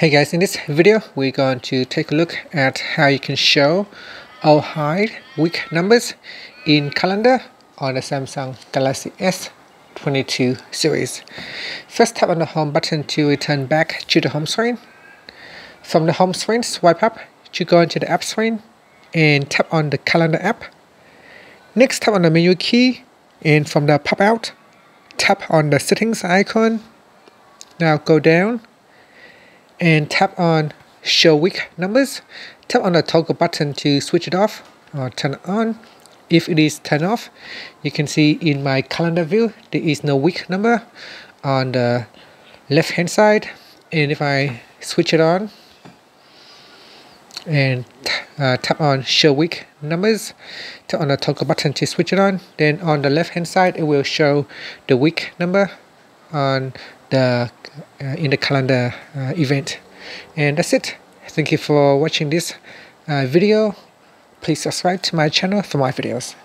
Hey guys, in this video we're going to take a look at how you can show or hide week numbers in calendar on the Samsung Galaxy S22 series. First, tap on the home button to return back to the home screen. From the home screen, swipe up to go into the app screen and tap on the calendar app. Next, tap on the menu key and from the pop out, tap on the settings icon. Now go down and tap on show week numbers. Tap on the toggle button to switch it off or turn it on. If it is turned off, you can see in my calendar view there is no week number on the left hand side. And if I switch it on and tap on show week numbers, tap on the toggle button to switch it on, then on the left hand side it will show the week number on the in the calendar event. And that's it. Thank you for watching this video. Please subscribe to my channel for my videos.